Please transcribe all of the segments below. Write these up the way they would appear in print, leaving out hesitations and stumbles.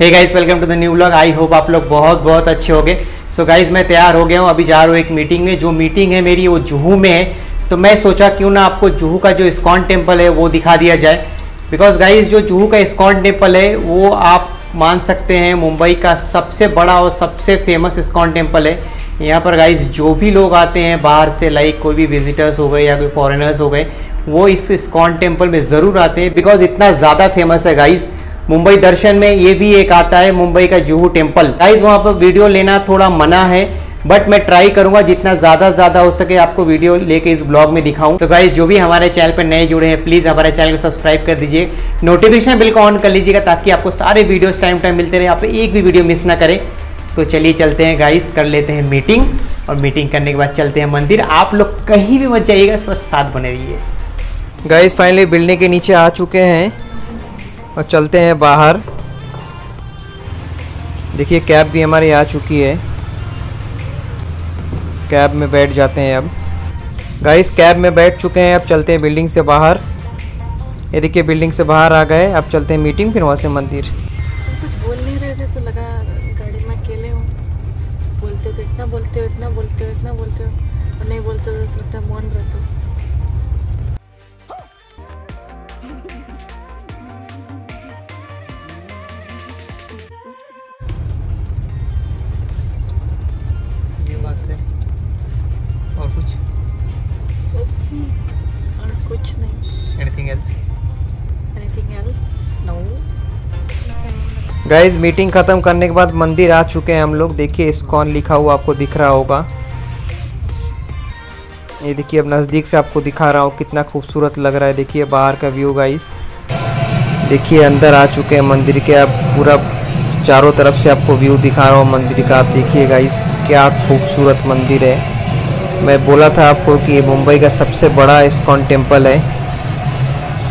Hey guys welcome to the new vlog. I hope आप लोग बहुत बहुत अच्छे होंगे। सो गाइस मैं तैयार हो गया हूँ, अभी जा रहा हूँ एक मीटिंग में। जो मीटिंग है मेरी वो जुहू में है, तो मैं सोचा क्यों ना आपको जुहू का जो इस्कॉन टेम्पल है वो दिखा दिया जाए। बिकॉज गाइस जो जुहू का इस्कॉन टेम्पल है वो आप मान सकते हैं मुंबई का सबसे बड़ा और सबसे फेमस इस्कॉन टेम्पल है। यहाँ पर गाइस जो भी लोग आते हैं बाहर से, लाइक कोई भी विजिटर्स हो गए या कोई फॉरेनर्स हो गए, वो इस इस्कॉन टेम्पल में ज़रूर आते हैं बिकॉज इतना ज़्यादा फेमस है गाइस। मुंबई दर्शन में ये भी एक आता है, मुंबई का जुहू टेम्पल। गाइस वहाँ पर वीडियो लेना थोड़ा मना है, बट मैं ट्राई करूँगा जितना ज़्यादा हो सके आपको वीडियो लेके इस ब्लॉग में दिखाऊँ। तो गाइस जो भी हमारे चैनल पर नए जुड़े हैं प्लीज़ हमारे चैनल को सब्सक्राइब कर दीजिए, नोटिफिकेशन बिल को ऑन कर लीजिएगा ताकि आपको सारे वीडियोज़ टाइम मिलते रहे, आप एक भी वीडियो मिस ना करें। तो चलिए चलते हैं गाइस, कर लेते हैं मीटिंग और मीटिंग करने के बाद चलते हैं मंदिर। आप लोग कहीं भी मत जाइएगा, बस साथ बने रहिए। गाइस फाइनली बिल्डिंग के नीचे आ चुके हैं और चलते हैं बाहर। देखिए कैब भी हमारी आ चुकी है, कैब में बैठ जाते हैं अब। गाइस कैब में बैठ चुके हैं, अब चलते हैं बिल्डिंग से बाहर। ये देखिए बिल्डिंग से बाहर आ गए, अब चलते हैं मीटिंग, फिर वहाँ से मंदिर। गाइज मीटिंग खत्म करने के बाद मंदिर आ चुके हैं हम लोग। देखिए इस्कॉन लिखा हुआ आपको दिख रहा होगा, ये देखिए अब नज़दीक से आपको दिखा रहा हूँ, कितना खूबसूरत लग रहा है। देखिए बाहर का व्यू गाइज, देखिए अंदर आ चुके हैं मंदिर के। अब पूरा चारों तरफ से आपको व्यू दिखा रहा हूँ मंदिर का। आप देखिए गाइज क्या खूबसूरत मंदिर है। मैं बोला था आपको कि ये मुंबई का सबसे बड़ा इस्कॉन टेम्पल है।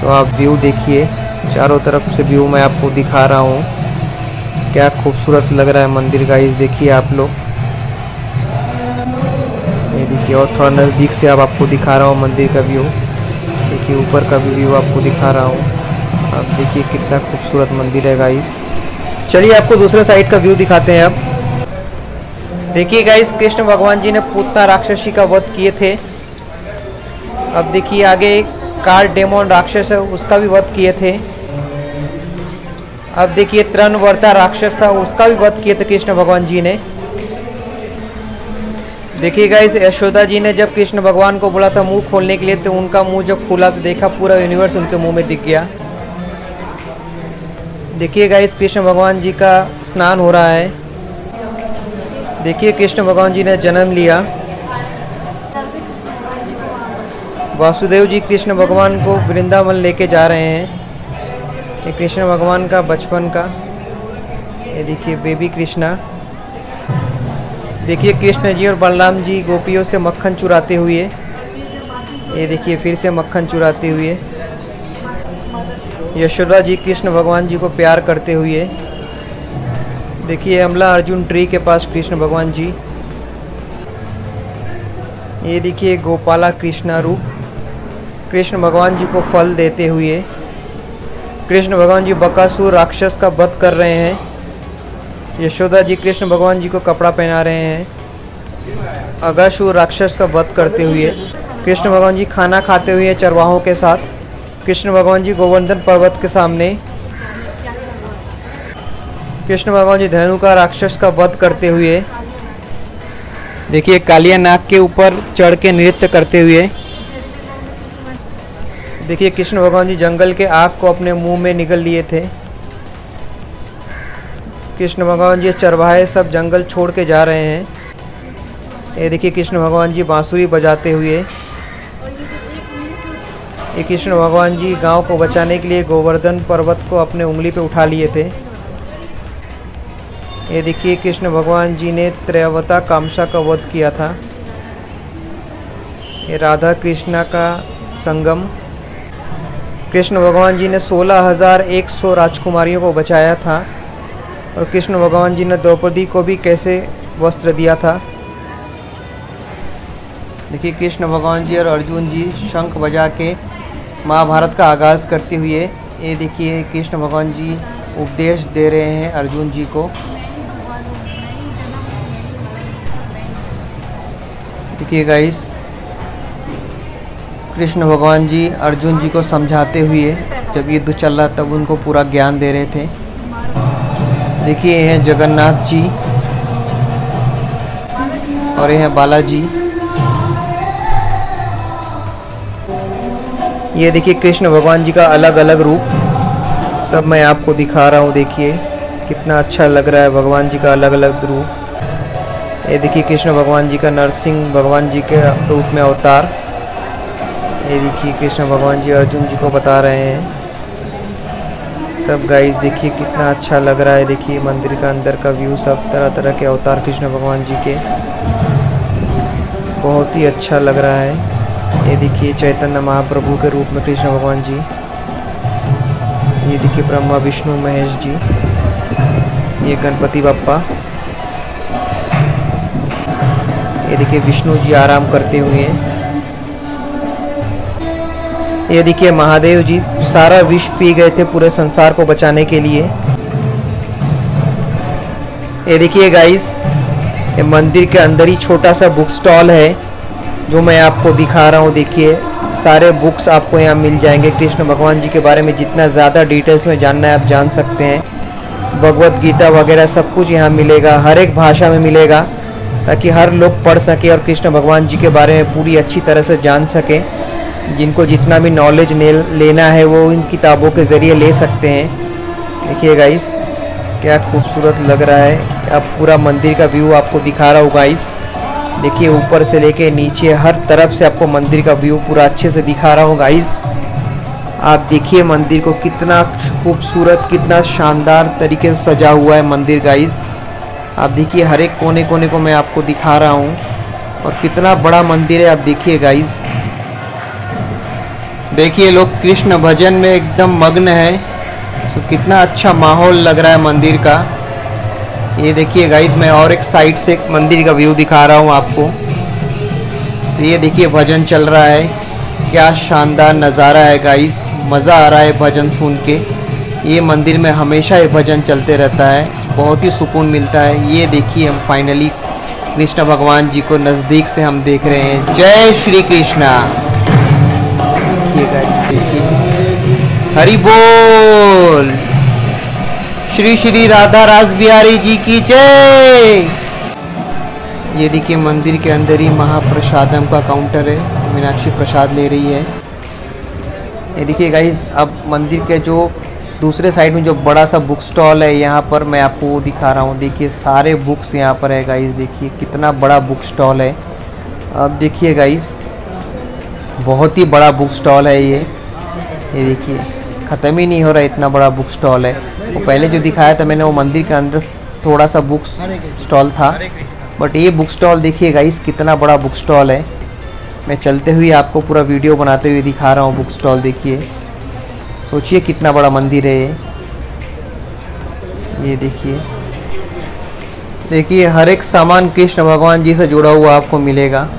सो आप व्यू देखिए, चारों तरफ से व्यू मैं आपको दिखा रहा हूँ, क्या खूबसूरत लग रहा है मंदिर गाइस। देखिए आप लोग, ये देखिए और थोड़ा नज़दीक से अब आपको दिखा रहा हूँ मंदिर का व्यू। देखिए ऊपर का भी व्यू आपको दिखा रहा हूँ, आप देखिए कितना खूबसूरत मंदिर है गाइस। चलिए आपको दूसरे साइड का व्यू दिखाते हैं अब। देखिए गाइस कृष्ण भगवान जी ने पूतना राक्षसी का वध किए थे, अब देखिए आगे कार डेमोन राक्षस है उसका भी वध किए थे। अब देखिए त्रिनवर्ता राक्षस था उसका भी वध किया था कृष्ण भगवान जी ने। देखिए गाइस यशोदा जी ने जब कृष्ण भगवान को बोला था मुंह खोलने के लिए, तो उनका मुंह जब खोला तो देखा पूरा यूनिवर्स उनके मुंह में दिख गया। देखिए गाइस कृष्ण भगवान जी का स्नान हो रहा है। देखिए कृष्ण भगवान जी ने जन्म लिया। वासुदेव जी कृष्ण भगवान को वृंदावन लेके जा रहे हैं। ये कृष्ण भगवान का बचपन का, ये देखिए बेबी कृष्णा। देखिए कृष्ण जी और बलराम जी गोपियों से मक्खन चुराते हुए, ये देखिए फिर से मक्खन चुराते हुए। यशोदा जी कृष्ण भगवान जी को प्यार करते हुए। देखिए अमला अर्जुन ट्री के पास कृष्ण भगवान जी। ये देखिए गोपाला कृष्णा रूप, कृष्ण भगवान जी को फल देते हुए। कृष्ण भगवान जी बकासुर राक्षस का वध कर रहे हैं। यशोदा जी कृष्ण भगवान जी को कपड़ा पहना रहे हैं। अगासुर राक्षस का वध करते हुए कृष्ण भगवान जी खाना खाते हुए चरवाहों के साथ। कृष्ण भगवान जी गोवर्धन पर्वत के सामने। कृष्ण भगवान जी धेनुका राक्षस का वध करते हुए। देखिए कालिया नाग के ऊपर चढ़ के नृत्य करते हुए। देखिए कृष्ण भगवान जी जंगल के आग को अपने मुंह में निगल लिए थे। कृष्ण भगवान जी चरवाहे सब जंगल छोड़ के जा रहे हैं। ये देखिए कृष्ण भगवान जी बांसुरी बजाते हुए। ये कृष्ण भगवान जी गांव को बचाने के लिए गोवर्धन पर्वत को अपने उंगली पे उठा लिए थे। ये देखिए कृष्ण भगवान जी ने त्रैवता कामसा का वध किया था। ये राधा कृष्णा का संगम। कृष्ण भगवान जी ने 16,100 राजकुमारियों को बचाया था और कृष्ण भगवान जी ने द्रौपदी को भी कैसे वस्त्र दिया था। देखिए कृष्ण भगवान जी और अर्जुन जी शंख बजा के महाभारत का आगाज़ करते हुए। ये देखिए कृष्ण भगवान जी उपदेश दे रहे हैं अर्जुन जी को। देखिए गाइस, कृष्ण भगवान जी अर्जुन जी को समझाते हुए जब युद्ध चल रहा तब उनको पूरा ज्ञान दे रहे थे। देखिए ये हैं जगन्नाथ जी और ये हैं बालाजी। ये देखिए कृष्ण भगवान जी का अलग अलग रूप सब मैं आपको दिखा रहा हूँ। देखिए कितना अच्छा लग रहा है भगवान जी का अलग अलग रूप। ये देखिए कृष्ण भगवान जी का नरसिंह भगवान जी के रूप में अवतार। ये देखिए कृष्ण भगवान जी अर्जुन जी को बता रहे हैं सब। गाइस देखिए कितना अच्छा लग रहा है। देखिए मंदिर का अंदर का व्यू, सब तरह तरह के अवतार कृष्ण भगवान जी के, बहुत ही अच्छा लग रहा है। ये देखिए चैतन्य महाप्रभु के रूप में कृष्ण भगवान जी। ये देखिए ब्रह्मा विष्णु महेश जी। ये गणपति बप्पा। ये देखिए विष्णु जी आराम करते हुए। ये देखिए महादेव जी सारा विष पी गए थे पूरे संसार को बचाने के लिए। ये देखिए गाइस, ये मंदिर के अंदर ही छोटा सा बुक स्टॉल है जो मैं आपको दिखा रहा हूँ। देखिए सारे बुक्स आपको यहाँ मिल जाएंगे। कृष्ण भगवान जी के बारे में जितना ज़्यादा डिटेल्स में जानना है आप जान सकते हैं। भगवत गीता वगैरह सब कुछ यहाँ मिलेगा, हर एक भाषा में मिलेगा, ताकि हर लोग पढ़ सके और कृष्ण भगवान जी के बारे में पूरी अच्छी तरह से जान सके। जिनको जितना भी नॉलेज लेना है वो इन किताबों के ज़रिए ले सकते हैं। देखिए गाइस क्या खूबसूरत लग रहा है। अब पूरा मंदिर का व्यू आपको दिखा रहा हूँ गाइस। देखिए ऊपर से लेके नीचे हर तरफ से आपको मंदिर का व्यू पूरा अच्छे से दिखा रहा हूँ गाइस। आप देखिए मंदिर को कितना खूबसूरत, कितना शानदार तरीके से सजा हुआ है मंदिर गाइस। आप देखिए हर एक कोने कोने को मैं आपको दिखा रहा हूँ और कितना बड़ा मंदिर है आप देखिए गाइस। देखिए लोग कृष्ण भजन में एकदम मग्न है, तो कितना अच्छा माहौल लग रहा है मंदिर का। ये देखिए गाइस मैं और एक साइड से मंदिर का व्यू दिखा रहा हूँ आपको। तो ये देखिए भजन चल रहा है, क्या शानदार नज़ारा है गाइस, मज़ा आ रहा है भजन सुन के। ये मंदिर में हमेशा ये भजन चलते रहता है, बहुत ही सुकून मिलता है। ये देखिए हम फाइनली कृष्ण भगवान जी को नज़दीक से हम देख रहे हैं। जय श्री कृष्णा। देखिए गाइस, देखिए हरि बोल, श्री श्री राधा राज बिहारी जी की जय। ये देखिए मंदिर के अंदर ही महाप्रसादम का काउंटर है, मीनाक्षी प्रसाद ले रही है। ये देखिए गाइस, अब मंदिर के जो दूसरे साइड में जो बड़ा सा बुक स्टॉल है यहाँ पर मैं आपको वो दिखा रहा हूँ। देखिए सारे बुक्स यहाँ पर है गाइस। देखिए कितना बड़ा बुक स्टॉल है। अब देखिए गाइस बहुत ही बड़ा बुक स्टॉल है ये देखिए ख़त्म ही नहीं हो रहा, इतना बड़ा बुक स्टॉल है। वो पहले जो दिखाया था मैंने वो मंदिर के अंदर थोड़ा सा बुक स्टॉल था, बट ये बुक स्टॉल देखिए गाइस कितना बड़ा बुक स्टॉल है। मैं चलते हुए आपको पूरा वीडियो बनाते हुए दिखा रहा हूँ बुक स्टॉल। देखिए सोचिए कितना बड़ा मंदिर है ये देखिए। देखिए हर एक सामान कृष्ण भगवान जी से जुड़ा हुआ आपको मिलेगा,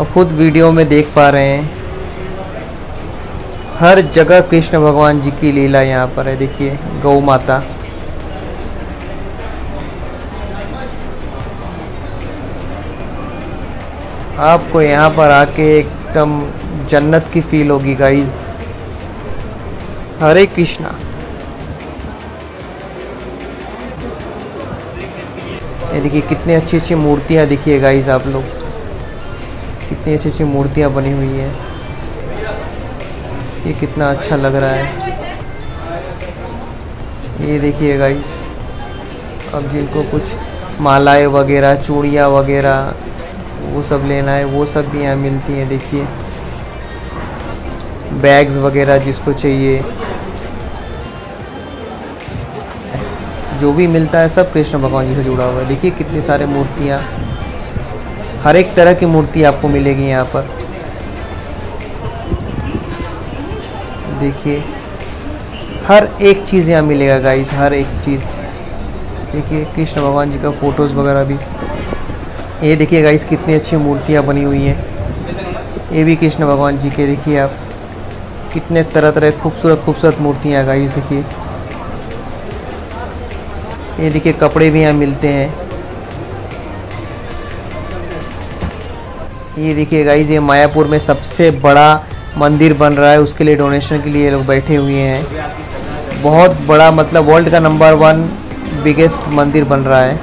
आप खुद वीडियो में देख पा रहे हैं। हर जगह कृष्ण भगवान जी की लीला यहाँ पर है। देखिए गौ माता, आपको यहाँ पर आके एकदम जन्नत की फील होगी गाइस। हरे कृष्णा। ये देखिए कितनी अच्छी अच्छी मूर्तियाँ, देखिए गाइस आप लोग कितनी अच्छी अच्छी मूर्तियाँ बनी हुई है। ये कितना अच्छा लग रहा है। ये देखिए गाइस, अब जिनको कुछ मालाएं वगैरह चूड़ियाँ वगैरह वो सब लेना है वो सब भी यहाँ मिलती हैं। देखिए बैग्स वगैरह जिसको चाहिए जो भी मिलता है सब कृष्ण भगवान जी से जुड़ा हुआ है। देखिए कितनी सारी मूर्तियाँ, हर एक तरह की मूर्ति आपको मिलेगी यहाँ पर। देखिए हर एक चीज़ यहाँ मिलेगा गाइस, हर एक चीज़। देखिए कृष्ण भगवान जी का फ़ोटोज़ वगैरह भी। ये देखिए गाइस कितनी अच्छी मूर्तियाँ बनी हुई हैं, ये भी कृष्ण भगवान जी के। देखिए आप कितने तरह तरह खूबसूरत खूबसूरत मूर्तियाँ गाइस। देखिए ये देखिए कपड़े भी यहाँ मिलते हैं। ये देखिए गाइज, ये मायापुर में सबसे बड़ा मंदिर बन रहा है, उसके लिए डोनेशन के लिए लोग बैठे हुए हैं। बहुत बड़ा, मतलब वर्ल्ड का नंबर 1 बिगेस्ट मंदिर बन रहा है।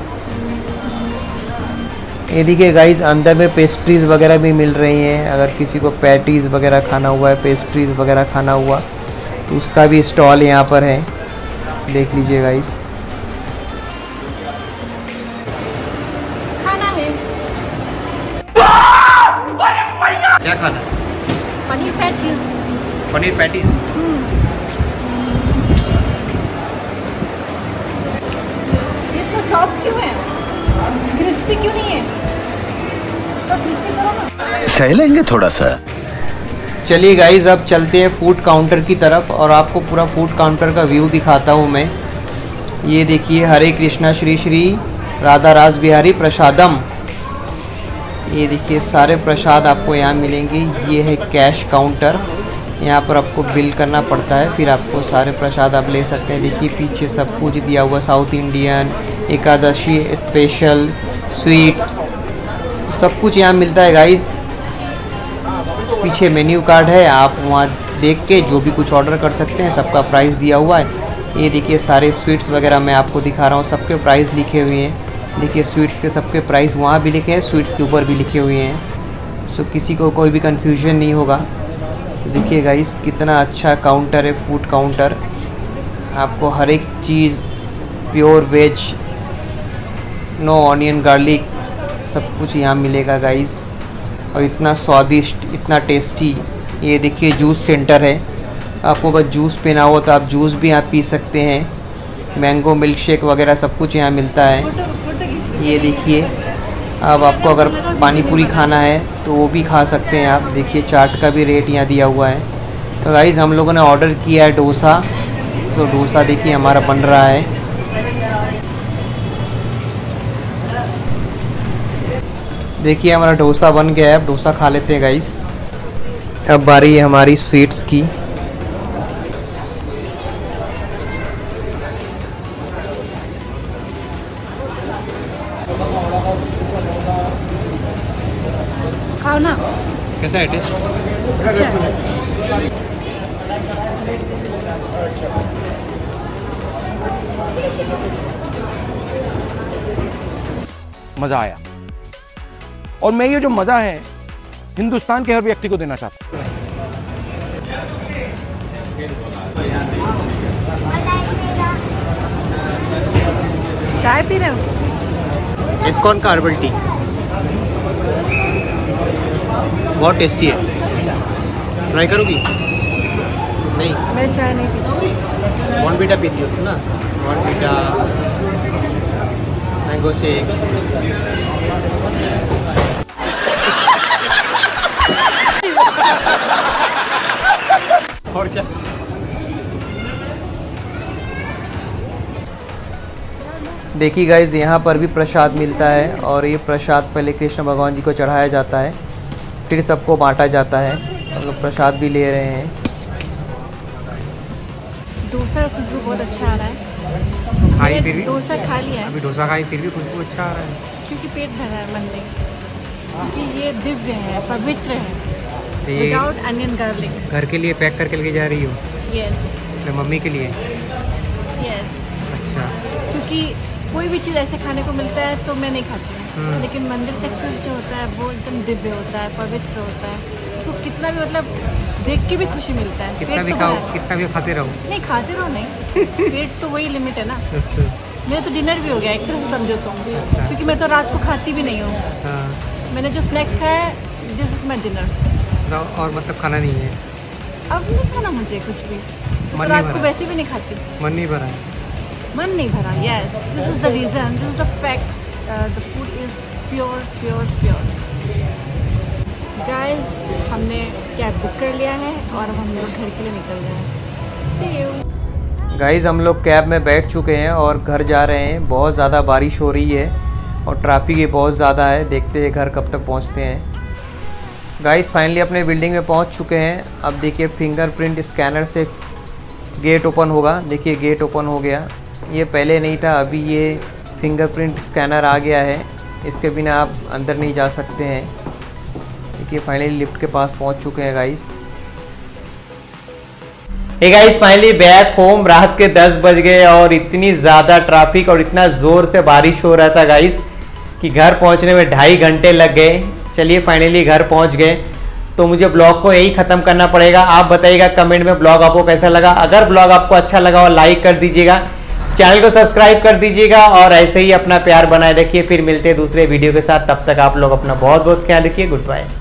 ये देखिए गाइज, अंदर में पेस्ट्रीज वगैरह भी मिल रही हैं। अगर किसी को पैटीज वगैरह खाना हुआ है, पेस्ट्रीज वगैरह खाना हुआ, तो उसका भी स्टॉल यहाँ पर है, देख लीजिए गाइज। खाना है क्या? खाना paneer patties. Paneer patties soft क्यों है, क्रिस्पी क्यों नहीं है? तो क्रिस्पी करो ना, सह लेंगे थोड़ा सा। चलिए गाइज, अब चलते हैं फूड काउंटर की तरफ और आपको पूरा फूड काउंटर का व्यू दिखाता हूँ मैं। ये देखिए, हरे कृष्णा श्री श्री राधा राज बिहारी प्रसादम। ये देखिए सारे प्रसाद आपको यहाँ मिलेंगे। ये है कैश काउंटर, यहाँ पर आपको बिल करना पड़ता है, फिर आपको सारे प्रसाद आप ले सकते हैं। देखिए पीछे सब कुछ दिया हुआ, south Indian, Ekadashi special, sweets, सब कुछ यहाँ मिलता है गाइज। पीछे मेन्यू कार्ड है, आप वहाँ देख के जो भी कुछ ऑर्डर कर सकते हैं, सबका प्राइस दिया हुआ है। ये देखिए सारे स्वीट्स वगैरह मैं आपको दिखा रहा हूँ, सबके प्राइस लिखे हुए हैं। देखिए स्वीट्स के सबके प्राइस वहाँ भी लिखे हैं, स्वीट्स के ऊपर भी लिखे हुए हैं, सो किसी को कोई भी कन्फ्यूजन नहीं होगा। देखिए गाइस, कितना अच्छा काउंटर है, फूड काउंटर। आपको हर एक चीज़, pure veg, no onion garlic, सब कुछ यहाँ मिलेगा गाइस, और इतना स्वादिष्ट, इतना टेस्टी। ये देखिए जूस सेंटर है, आपको अगर जूस पीना हो तो आप जूस भी यहाँ पी सकते हैं। मैंगो मिल्क शेक वगैरह सब कुछ यहाँ मिलता है। ये देखिए, अब आपको अगर पानी पूरी खाना है तो वो भी खा सकते हैं आप। देखिए चाट का भी रेट यहाँ दिया हुआ है। तो गाइज़ हम लोगों ने ऑर्डर किया है डोसा, तो डोसा देखिए हमारा बन रहा है। देखिए हमारा डोसा बन गया है, अब डोसा खा लेते हैं गाइस। अब बारी है हमारी स्वीट्स की। खाओ ना, कैसा है टेस्ट? अच्छा है, मज़ा आया। और मैं ये जो मज़ा है हिंदुस्तान के हर व्यक्ति को देना चाहता हूँ। चाय पी रहे हो? ISKCON का हर्बल टी बहुत टेस्टी है, ट्राई करोगी? नहीं, मैं चाय नहीं पीती। बॉर्न बीटा पीती हो ना? Bournvita, mango shake. और क्या? देखिए गाइज, यहाँ पर भी प्रसाद मिलता है, और ये प्रसाद पहले कृष्ण भगवान जी को चढ़ाया जाता है, फिर सबको बांटा जाता है। हम लोग प्रसाद भी ले रहे हैं। डोसा खुशबू बहुत अच्छा आ रहा है। खाई फिर भी डोसा खा लिया, अभी डोसा खाई फिर भी खुशबू अच्छा आ रहा है, क्योंकि पेट भरा है मन में, क्योंकि ये दिव्य है, पवित्र है। विदाउट अनियन गार्लिक घर के लिए पैक करके लेके जा रही हो? यस। तो मम्मी के लिए? यस। अच्छा, क्योंकि कोई भी चीज़ ऐसे खाने को मिलता है तो मैं नहीं खाती हूँ, लेकिन मंदिर का चीज जो होता है वो एकदम दिव्य होता है, पवित्र होता है, तो कितना भी, मतलब देख के भी खुशी मिलता है। कितना भी खाओ, कितना भी खाते रहो? नहीं, खाते रहो नहीं, पेट तो वही लिमिट है ना। अच्छा, मेरा तो डिनर भी हो गया एक तरह से समझो तो, क्योंकि मैं तो रात को खाती भी नहीं हूँ। मैंने जो स्नैक्स खाया है, दिस इज माई डिनर। और मतलब खाना नहीं है अब? नहीं खाना मुझे कुछ भी, तो रात को वैसे भी नहीं खाती, मन नहीं भरा। मन नहीं भरा, yes, this is the reason, this is the fact, the food is pure pure pure. Guys, हमने कैब बुक कर लिया है और अब हम लोग घर के लिए निकल रहे हैं। सी यू गाइस, हम लोग कैब में बैठ चुके हैं और घर जा रहे हैं। बहुत ज़्यादा बारिश हो रही है और ट्रैफिक भी बहुत ज़्यादा है, देखते हैं घर कब तक पहुँचते हैं। गाइस, फाइनली अपने बिल्डिंग में पहुंच चुके हैं। अब देखिए फिंगरप्रिंट स्कैनर से गेट ओपन होगा। देखिए गेट ओपन हो गया, ये पहले नहीं था, अभी ये फिंगरप्रिंट स्कैनर आ गया है, इसके बिना आप अंदर नहीं जा सकते हैं। देखिए फाइनली लिफ्ट के पास पहुंच चुके हैं guys. Hey guys, finally back home. रात के 10 बज गए और इतनी ज़्यादा ट्रैफिक और इतना ज़ोर से बारिश हो रहा था गाइस कि घर पहुंचने में 2.5 घंटे लग गए। चलिए फाइनली घर पहुंच गए। तो मुझे ब्लॉग को यही ख़त्म करना पड़ेगा। आप बताइएगा कमेंट में ब्लॉग आपको कैसा लगा। अगर ब्लॉग आपको अच्छा लगा हो लाइक कर दीजिएगा, चैनल को सब्सक्राइब कर दीजिएगा और ऐसे ही अपना प्यार बनाए रखिए। फिर मिलते हैं दूसरे वीडियो के साथ। तब तक आप लोग अपना बहुत बहुत ख्याल रखिए। Good bye.